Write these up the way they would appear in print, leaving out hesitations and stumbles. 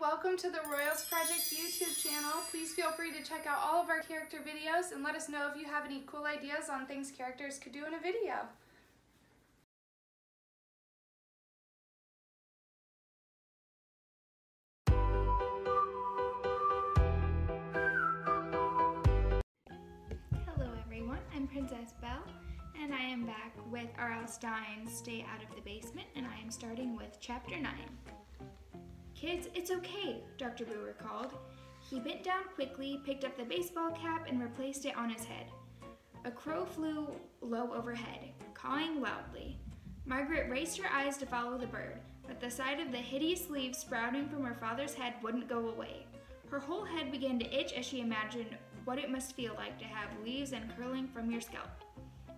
Welcome to the Royals Project YouTube channel. Please feel free to check out all of our character videos and let us know if you have any cool ideas on things characters could do in a video. Hello everyone, I'm Princess Belle and I am back with R.L. Stein's Stay Out of the Basement, and I am starting with Chapter 9. "Kids, it's okay," Dr. Brewer called. He bent down quickly, picked up the baseball cap, and replaced it on his head. A crow flew low overhead, cawing loudly. Margaret raised her eyes to follow the bird, but the sight of the hideous leaves sprouting from her father's head wouldn't go away. Her whole head began to itch as she imagined what it must feel like to have leaves and curling from your scalp.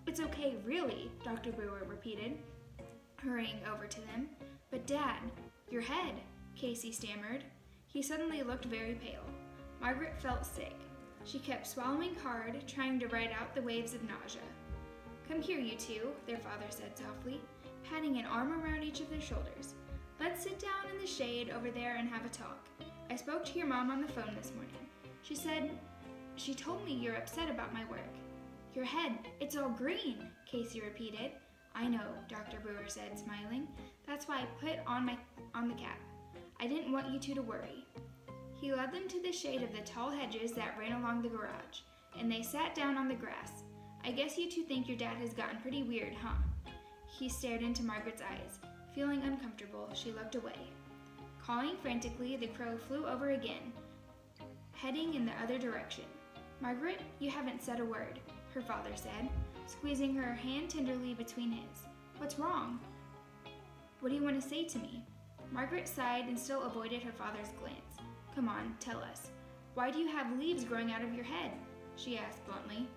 "It's okay, really," Dr. Brewer repeated, hurrying over to them. "But Dad, your head," Casey stammered. He suddenly looked very pale. Margaret felt sick. She kept swallowing hard, trying to ride out the waves of nausea. "Come here, you two," their father said softly, patting an arm around each of their shoulders. "Let's sit down in the shade over there and have a talk. I spoke to your mom on the phone this morning. She told me you're upset about my work." "Your head, it's all green," Casey repeated. "I know," Dr. Brewer said, smiling. "That's why I put on the cap. I didn't want you two to worry." He led them to the shade of the tall hedges that ran along the garage, and they sat down on the grass. "I guess you two think your dad has gotten pretty weird, huh?" He stared into Margaret's eyes. Feeling uncomfortable, she looked away. Calling frantically, the crow flew over again, heading in the other direction. "Margaret, you haven't said a word," her father said, squeezing her hand tenderly between his. "What's wrong? What do you want to say to me?" Margaret sighed and still avoided her father's glance. "Come on, tell us. Why do you have leaves growing out of your head?" she asked bluntly.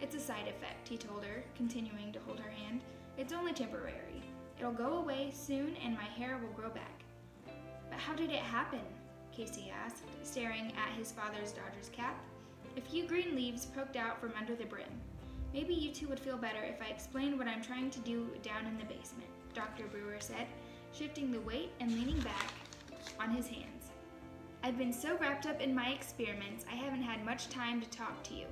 "It's a side effect," he told her, continuing to hold her hand. "It's only temporary. It'll go away soon and my hair will grow back." "But how did it happen?" Casey asked, staring at his father's Dodgers cap. A few green leaves poked out from under the brim. "Maybe you two would feel better if I explained what I'm trying to do down in the basement," Dr. Brewer said, shifting the weight and leaning back on his hands. "I've been so wrapped up in my experiments, I haven't had much time to talk to you."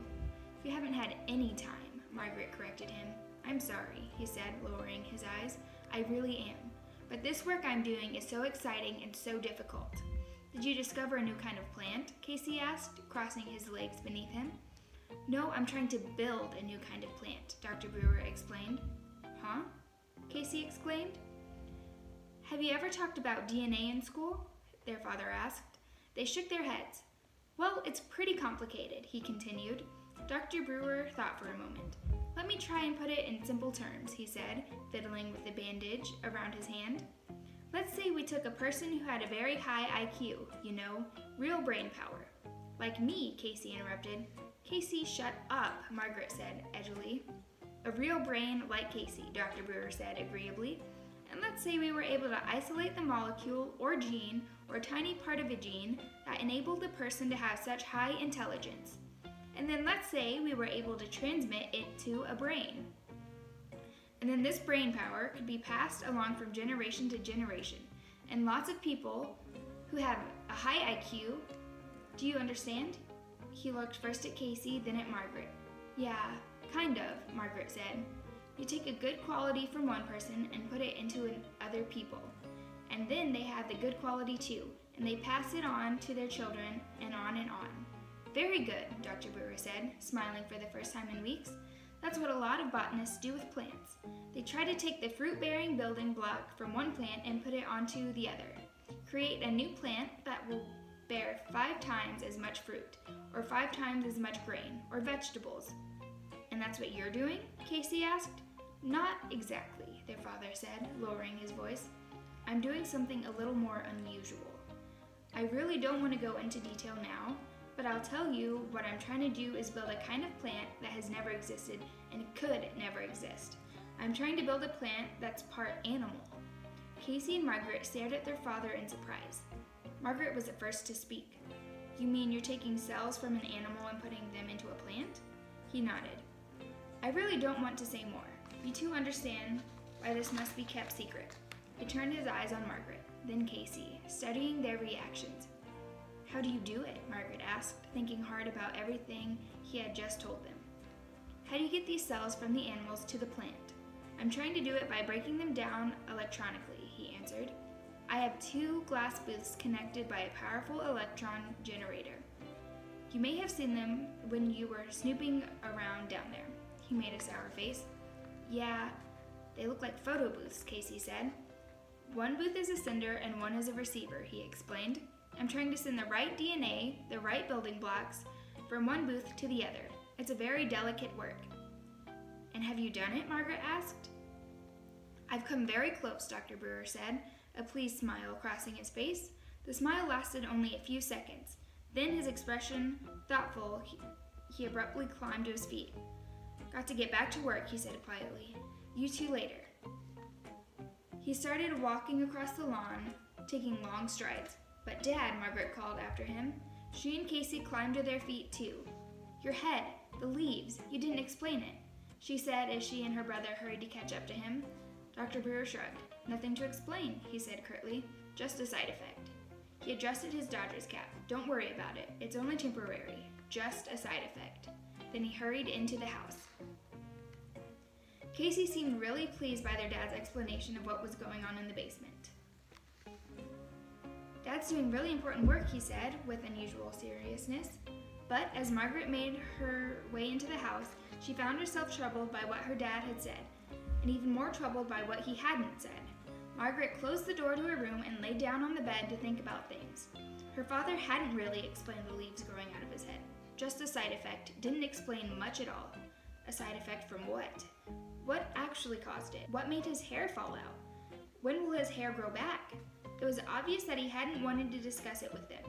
"You haven't had any time," Margaret corrected him. "I'm sorry," he said, lowering his eyes. "I really am. But this work I'm doing is so exciting and so difficult." "Did you discover a new kind of plant?" Casey asked, crossing his legs beneath him. "No, I'm trying to build a new kind of plant," Dr. Brewer explained. "Huh?" Casey exclaimed. "Have you ever talked about DNA in school?" their father asked. They shook their heads. "Well, it's pretty complicated," he continued. Dr. Brewer thought for a moment. "Let me try and put it in simple terms," he said, fiddling with the bandage around his hand. "Let's say we took a person who had a very high IQ, you know, real brain power." "Like me," Casey interrupted. "Casey, shut up," Margaret said edgily. "A real brain like Casey," Dr. Brewer said agreeably. "And let's say we were able to isolate the molecule or gene or tiny part of a gene that enabled the person to have such high intelligence. And then let's say we were able to transmit it to a brain. And then this brain power could be passed along from generation to generation. And lots of people who have a high IQ, do you understand?" He looked first at Casey, then at Margaret. "Yeah, kind of," Margaret said. "You take a good quality from one person and put it into other people. And then they have the good quality too, and they pass it on to their children and on and on." "Very good," Dr. Brewer said, smiling for the first time in weeks. "That's what a lot of botanists do with plants. They try to take the fruit-bearing building block from one plant and put it onto the other. Create a new plant that will bear 5 times as much fruit, or 5 times as much grain, or vegetables." "And that's what you're doing?" Casey asked. "Not exactly," their father said, lowering his voice. "I'm doing something a little more unusual. I really don't want to go into detail now, but I'll tell you what I'm trying to do is build a kind of plant that has never existed and could never exist. I'm trying to build a plant that's part animal." Casey and Margaret stared at their father in surprise. Margaret was the first to speak. "You mean you're taking cells from an animal and putting them into a plant?" He nodded. "I really don't want to say more. You two understand why this must be kept secret." He turned his eyes on Margaret, then Casey, studying their reactions. How do you do it? Margaret asked, thinking hard about everything he had just told them. How do you get these cells from the animals to the plant? I'm trying to do it by breaking them down electronically, he answered. I have two glass booths connected by a powerful electron generator. You may have seen them when you were snooping around down there. He made a sour face. Yeah, they look like photo booths, Casey said. One booth is a sender and one is a receiver, he explained. I'm trying to send the right DNA, the right building blocks, from one booth to the other. It's a very delicate work. And have you done it? Margaret asked. I've come very close, Dr. Brewer said, a pleased smile crossing his face. The smile lasted only a few seconds. Then his expression, thoughtful, he abruptly climbed to his feet. Got to get back to work, he said quietly. You two later. He started walking across the lawn, taking long strides. But Dad, Margaret called after him. She and Casey climbed to their feet too. Your head, the leaves, you didn't explain it, she said as she and her brother hurried to catch up to him. Dr. Brewer shrugged. Nothing to explain, he said curtly, just a side effect. He adjusted his Dodgers cap. Don't worry about it, it's only temporary, just a side effect. Then he hurried into the house. Casey seemed really pleased by their dad's explanation of what was going on in the basement. Dad's doing really important work, he said, with unusual seriousness. But as Margaret made her way into the house, she found herself troubled by what her dad had said, and even more troubled by what he hadn't said. Margaret closed the door to her room and lay down on the bed to think about things. Her father hadn't really explained the leaves growing out of his head. Just a side effect, didn't explain much at all. A side effect from what? What actually caused it? What made his hair fall out? When will his hair grow back? It was obvious that he hadn't wanted to discuss it with them.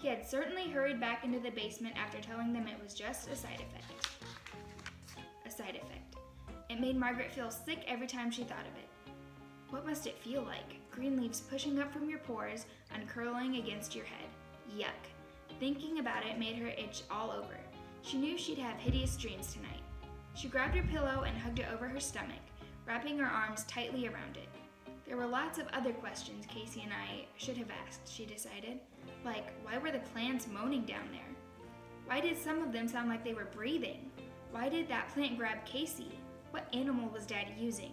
He had certainly hurried back into the basement after telling them it was just a side effect. A side effect. It made Margaret feel sick every time she thought of it. What must it feel like? Green leaves pushing up from your pores, uncurling against your head. Yuck. Thinking about it made her itch all over. She knew she'd have hideous dreams tonight. She grabbed her pillow and hugged it over her stomach, wrapping her arms tightly around it. There were lots of other questions Casey and I should have asked, she decided. Like, why were the plants moaning down there? Why did some of them sound like they were breathing? Why did that plant grab Casey? What animal was Dad using?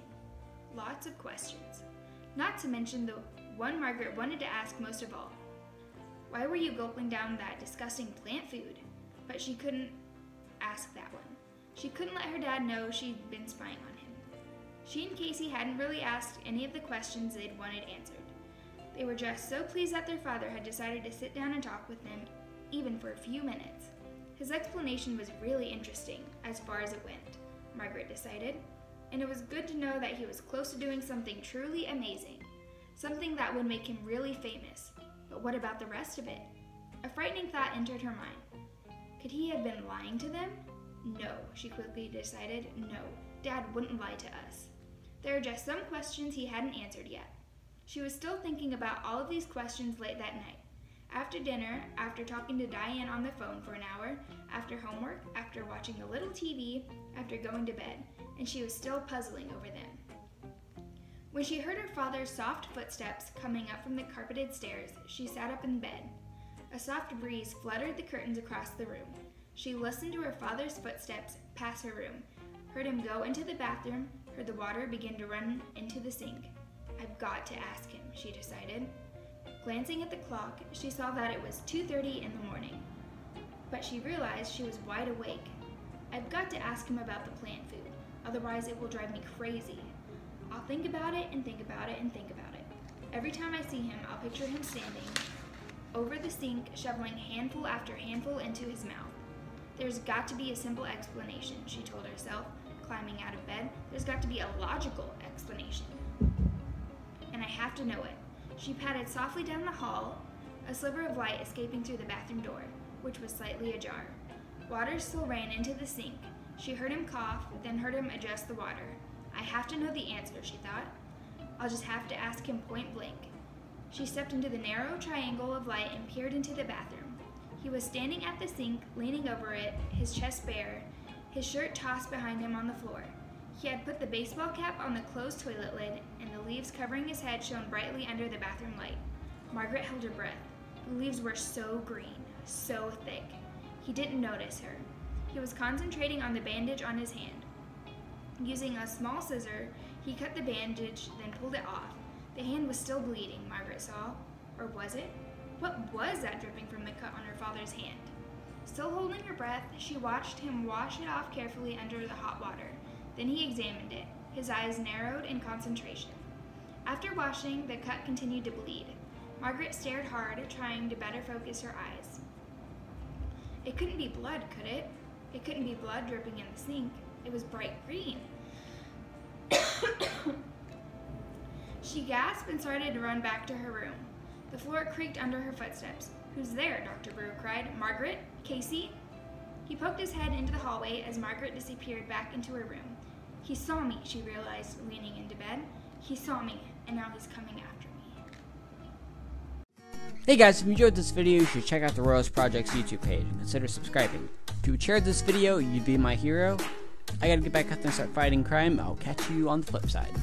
Lots of questions. Not to mention the one Margaret wanted to ask most of all. Why were you gulping down that disgusting plant food? But she couldn't ask that one. She couldn't let her dad know she'd been spying on him. She and Casey hadn't really asked any of the questions they'd wanted answered. They were just so pleased that their father had decided to sit down and talk with them, even for a few minutes. His explanation was really interesting, as far as it went, Margaret decided, and it was good to know that he was close to doing something truly amazing, something that would make him really famous. But what about the rest of it? A frightening thought entered her mind. Could he have been lying to them? No, she quickly decided, no. Dad wouldn't lie to us. There are just some questions he hadn't answered yet. She was still thinking about all of these questions late that night. After dinner, after talking to Diane on the phone for an hour, after homework, after watching a little TV, after going to bed, and she was still puzzling over them. When she heard her father's soft footsteps coming up from the carpeted stairs, she sat up in bed. A soft breeze fluttered the curtains across the room. She listened to her father's footsteps pass her room, heard him go into the bathroom, heard the water begin to run into the sink. I've got to ask him, she decided. Glancing at the clock, she saw that it was 2:30 in the morning, but she realized she was wide awake. I've got to ask him about the plant food, otherwise it will drive me crazy. I'll think about it and think about it and think about it. Every time I see him, I'll picture him standing over the sink, shoveling handful after handful into his mouth. There's got to be a simple explanation, she told herself, climbing out of bed. There's got to be a logical explanation. And I have to know it. She padded softly down the hall, a sliver of light escaping through the bathroom door, which was slightly ajar. Water still ran into the sink. She heard him cough, then heard him adjust the water. I have to know the answer, she thought. I'll just have to ask him point blank. She stepped into the narrow triangle of light and peered into the bathroom. He was standing at the sink, leaning over it, his chest bare, his shirt tossed behind him on the floor. He had put the baseball cap on the closed toilet lid, and the leaves covering his head shone brightly under the bathroom light. Margaret held her breath. The leaves were so green, so thick. He didn't notice her. He was concentrating on the bandage on his hand. Using a small scissor, he cut the bandage, then pulled it off. The hand was still bleeding, Margaret saw. Or was it? What was that dripping from the cut on her father's hand? Still holding her breath, she watched him wash it off carefully under the hot water. Then he examined it, his eyes narrowed in concentration. After washing, the cut continued to bleed. Margaret stared hard, trying to better focus her eyes. It couldn't be blood, could it? It couldn't be blood dripping in the sink. It was bright green. She gasped and started to run back to her room. The floor creaked under her footsteps. "Who's there?" Dr. Brewer cried. "Margaret? Casey?" He poked his head into the hallway as Margaret disappeared back into her room. "He saw me," she realized, leaning into bed. "He saw me, and now he's coming after me." Hey guys, if you enjoyed this video, you should check out The Royals Project's YouTube page and consider subscribing. If you shared this video, you'd be my hero. I gotta get back out there and start fighting crime. I'll catch you on the flip side.